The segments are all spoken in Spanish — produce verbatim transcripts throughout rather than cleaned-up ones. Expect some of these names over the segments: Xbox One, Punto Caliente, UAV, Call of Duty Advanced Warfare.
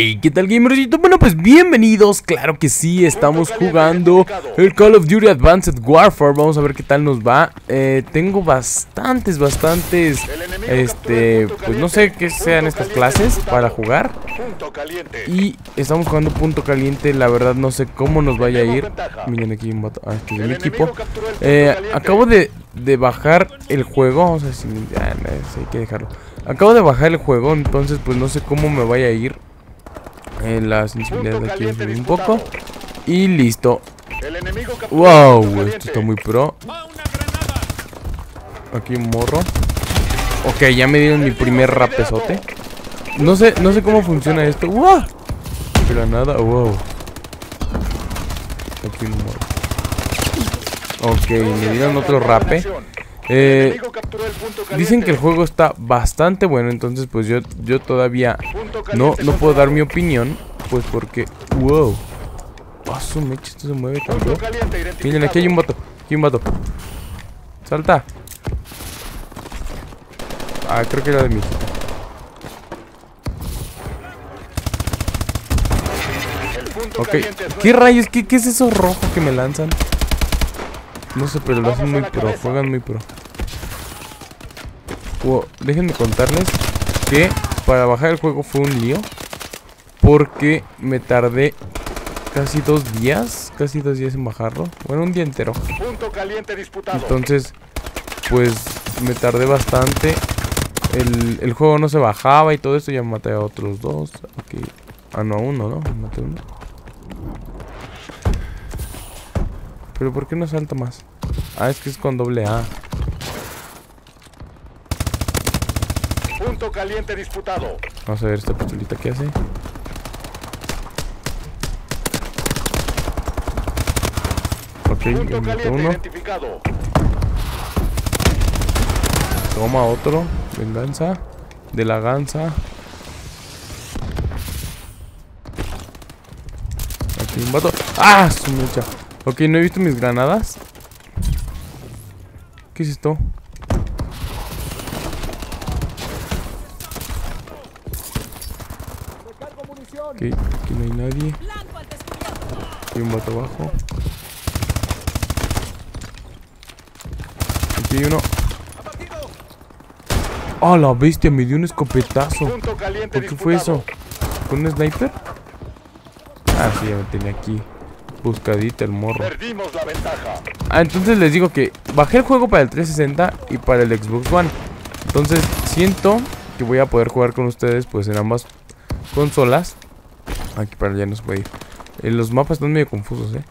Hey, ¿qué tal, gamercito? Bueno, pues bienvenidos, claro que sí, estamos jugando el Call of Duty Advanced Warfare. Vamos a ver qué tal nos va. eh, Tengo bastantes, bastantes, este, pues no sé qué sean estas clases para jugar. Y estamos jugando Punto Caliente, la verdad no sé cómo nos vaya a ir. Miren, aquí un vato, ah, este es mi equipo. eh, Acabo de, de bajar el juego, vamos a ver si, ah, hay que dejarlo. Acabo de bajar el juego, entonces pues no sé cómo me vaya a ir. Eh, la sensibilidad de aquí es un poco. Y listo. Wow, esto está muy pro. Aquí un morro. Ok, ya me dieron mi primer rapezote. No sé, no sé cómo funciona esto. ¡Wow! Pero nada, wow. Aquí un morro. Ok, me dieron otro rape. Eh, dicen que el juego está bastante bueno, entonces pues yo, yo todavía no, no puedo dar mi opinión, pues porque... ¡Wow! ¡Oh, su mecha! Esto se mueve tanto. Miren, aquí hay un vato, aquí hay un vato. ¡Salta! Ah, creo que era de mí. Ok, ¿qué rayos? ¿Qué, qué es eso rojo que me lanzan? No sé, pero lo hacen muy pro, juegan muy pro. Wow, déjenme contarles que para bajar el juego fue un lío, porque me tardé casi dos días, casi dos días en bajarlo. Bueno, un día entero. Entonces, pues me tardé bastante. El, el juego no se bajaba y todo eso. Ya maté a otros dos. Okay. Ah, no, uno, ¿no? Maté uno. Pero ¿por qué no salta más? Ah, es que es con doble A. Punto caliente disputado. Vamos a ver esta pistolita que hace. Ok, punto caliente uno. Identificado. Toma otro. Venganza. De la ganza. Aquí un vato. ¡Ah! Su mecha. Ok, no he visto mis granadas. ¿Qué es esto? Ok, aquí no hay nadie. Hay un vato abajo. Aquí hay uno. ¡Ah, la bestia! Me dio un escopetazo. ¿Por qué fue eso? ¿Con un sniper? Ah, sí, ya me tenía aquí. Buscadita el morro. Perdimos la ventaja. Ah, entonces les digo que bajé el juego para el trescientos sesenta y para el Xbox One. Entonces siento que voy a poder jugar con ustedes pues en ambas consolas. Aquí para allá nos puede ir. Eh, los mapas están medio confusos, eh.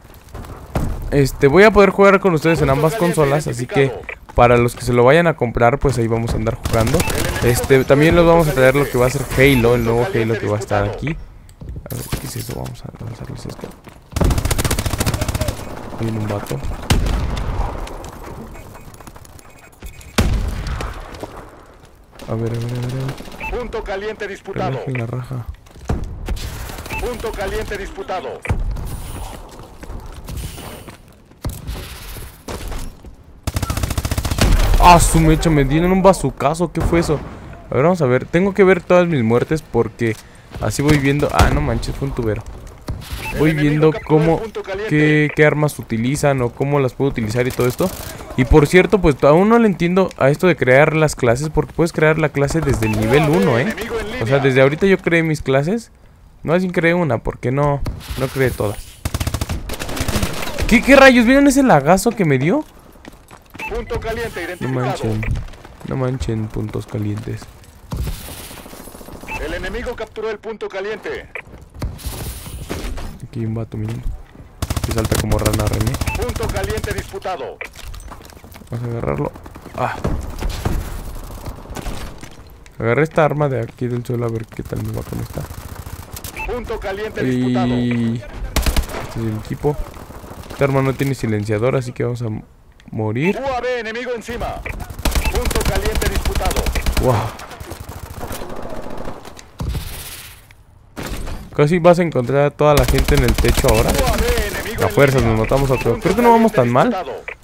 Este, voy a poder jugar con ustedes en ambas consolas, así que para los que se lo vayan a comprar, pues ahí vamos a andar jugando. Este, también les vamos a traer lo que va a ser Halo, el nuevo Halo que va a estar aquí. A ver, ¿qué es eso? Vamos a lanzarles esto. Hay un vato. A ver, a ver, a ver, a ver. Punto caliente disputado. Relaje la raja. Punto caliente disputado. Ah, su mecha, me dieron un bazucazo. ¿Qué fue eso? A ver, vamos a ver. Tengo que ver todas mis muertes porque así voy viendo. Ah, no manches, fue un tubero. Voy viendo cómo, qué, qué armas utilizan o cómo las puedo utilizar y todo esto. Y por cierto, pues aún no le entiendo a esto de crear las clases, porque puedes crear la clase desde el nivel uno, ¿eh? O sea, desde ahorita yo creé mis clases. No, así creé una, porque no, no creé todas. ¿Qué, qué rayos? ¿Vieron ese lagazo que me dio? No manchen, no manchen puntos calientes. El enemigo capturó el punto caliente. Aquí un vato, miren. Que salta como rana René. Punto caliente disputado. Vamos a agarrarlo. Ah. Agarré esta arma de aquí del suelo a ver qué tal me va con esta. Punto caliente disputado. Y... este es el equipo. Esta arma no tiene silenciador, así que vamos a morir. U A V enemigo encima. Punto caliente disputado. Wow. Casi vas a encontrar a toda la gente en el techo ahora. A fuerzas nos matamos a todos. Creo que no vamos tan mal.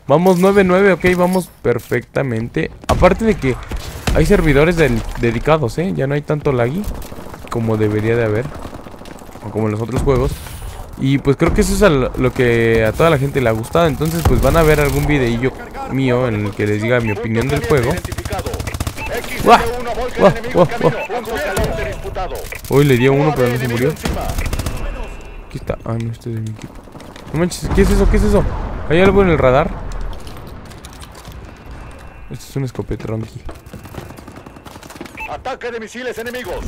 Vamos nueve nueve, ok, vamos perfectamente. Aparte de que hay servidores del dedicados, eh. Ya no hay tanto laggy como debería de haber. o como en los otros juegos. Y pues creo que eso es a lo que a toda la gente le ha gustado. Entonces pues van a ver algún videillo mío en el que les diga mi opinión del juego. ¡Uah! ¡Uah! ¡Uah! ¡Uah! Hoy le di a uno pero no se murió. Aquí está. Ah, no, este es de mi equipo. No manches, ¿qué es eso? ¿Qué es eso? ¿Hay algo en el radar? Esto es un escopetrón aquí. Ataque de misiles enemigos.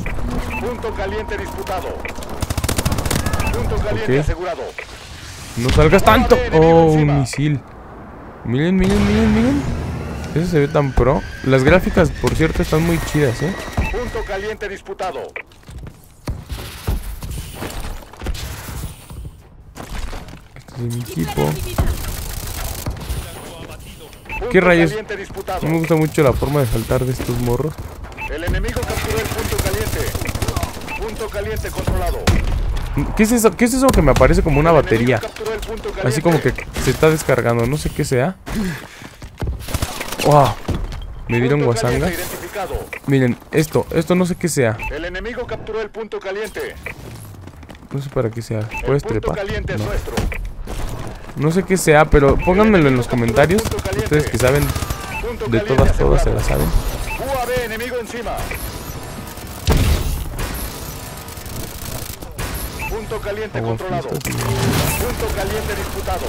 Punto caliente disputado. Punto caliente okay. asegurado. No salgas tanto. Oh, un misil. Miren, miren, miren, miren. Eso se ve tan pro. Las gráficas, por cierto, están muy chidas, ¿eh? Punto caliente disputado. Este es de mi equipo. ¿Qué rayos? No me gusta mucho la forma de saltar de estos morros. El enemigo capturó el punto caliente. Punto caliente controlado. ¿Qué es eso? ¿Qué es eso que me aparece como una batería? Así como que se está descargando, no sé qué sea. Wow. Me dieron guasanga. Miren, esto, esto no sé qué sea. El enemigo capturó el punto caliente. No sé para qué sea. Puedes trepar. No sé qué sea, pero pónganmelo en los comentarios. Ustedes que saben de todas, todas se las saben. U A V enemigo encima. Punto caliente controlado. Punto caliente disputado.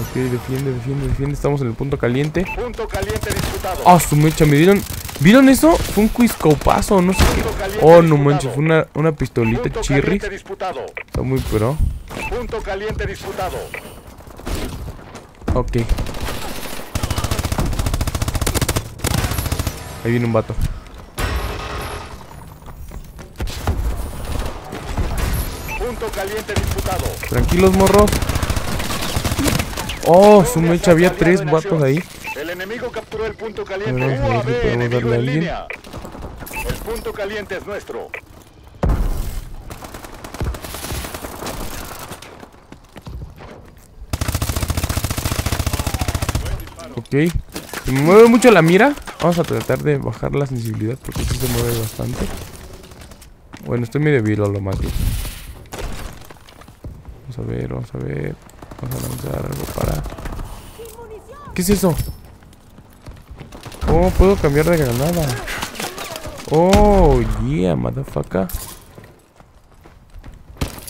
Ok, defiende, defiende, defiende. Estamos en el punto caliente. Punto caliente disputado. Ah, su mecha, me dieron. ¿Vieron eso? Fue un quiscopazo, no sé qué. Oh, no manches, fue una, una pistolita chirri. Está muy pro. Punto caliente disputado. Ok. Ahí viene un vato. Punto caliente disputado. Tranquilos, morros. Oh, su mecha, había tres vatos ahí. El enemigo capturó el punto caliente. U A V, enemigo en línea. El punto caliente es nuestro. Ok. Se me mueve mucho la mira. Vamos a tratar de bajar la sensibilidad porque sí se mueve bastante. Bueno, estoy medio débil a lo más bien. Vamos a ver, vamos a ver. Vamos a lanzar algo para... ¿Qué es eso? Oh, puedo cambiar de granada. Oh, yeah, motherfucker.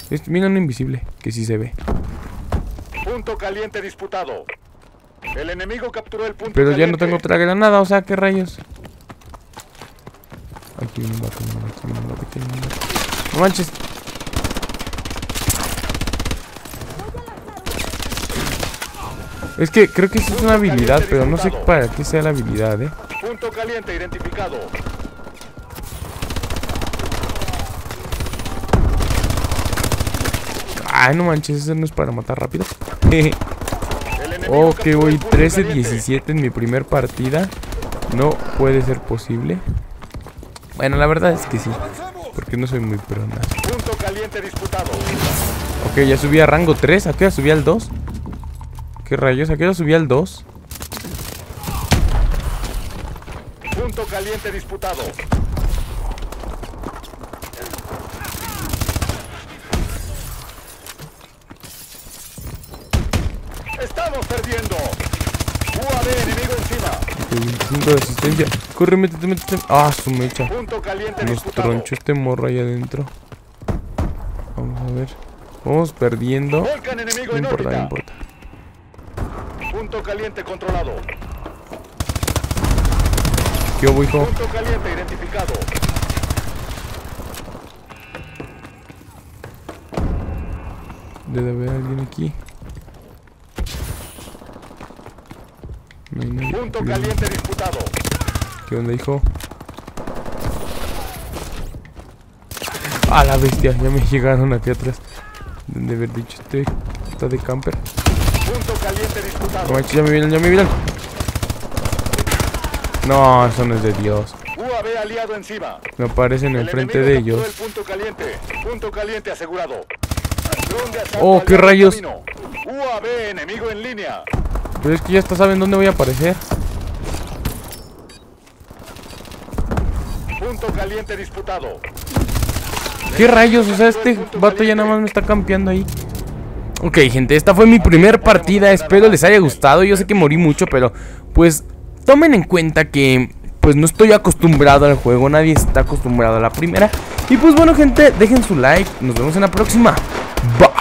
Este, mira, no invisible, que sí se ve. Punto caliente disputado. El enemigo capturó el punto Pero caliente. Ya no tengo otra granada, o sea, ¿qué rayos? Aquí viene un vato, aquí viene un vato, aquí viene un vato. No manches. Es que creo que eso es una habilidad, pero no sé para qué sea la habilidad, eh. Punto caliente identificado. Ay, no manches, eso no es para matar rápido. Ok, voy trece diecisiete en mi primer partida. No puede ser posible. Bueno, la verdad es que sí, porque no soy muy pro nada. Punto caliente disputado. Ok, ya subí a rango tres. ¿A qué hora subí al dos? ¿Qué rayos? ¿A qué hora subí al dos? Punto caliente disputado. Estamos perdiendo. U A V enemigo encima. veinticinco de asistencia. Corre, métete, métete. Ah, su mecha. Punto caliente nos tronchó este morro ahí adentro. Vamos a ver. Vamos perdiendo. No importa, no importa. Punto caliente controlado. ¿Qué hubo, hijo? Punto caliente identificado. Debe haber alguien aquí. No hay nadie. Punto caliente disputado. ¿Qué onda, hijo? A la bestia, ya me llegaron aquí atrás. Debe haber dicho este. Está de camper. Punto caliente disputado. No, ya me vieron, ya me vieron. No, eso no es de Dios. U A V aliado encima. Me aparecen enfrente de ellos. El punto caliente. Punto caliente asegurado. Oh, qué rayos. U A V enemigo en línea. Pero es que ya hasta saben dónde voy a aparecer. Punto caliente disputado. ¿Qué rayos? O sea, este vato ya nada más me está campeando ahí. Ok, gente, esta fue mi primer partida. Espero les haya gustado. Yo sé que morí mucho, pero pues tomen en cuenta que pues no estoy acostumbrado al juego. Nadie está acostumbrado a la primera. Y pues bueno, gente, dejen su like. Nos vemos en la próxima. Bye.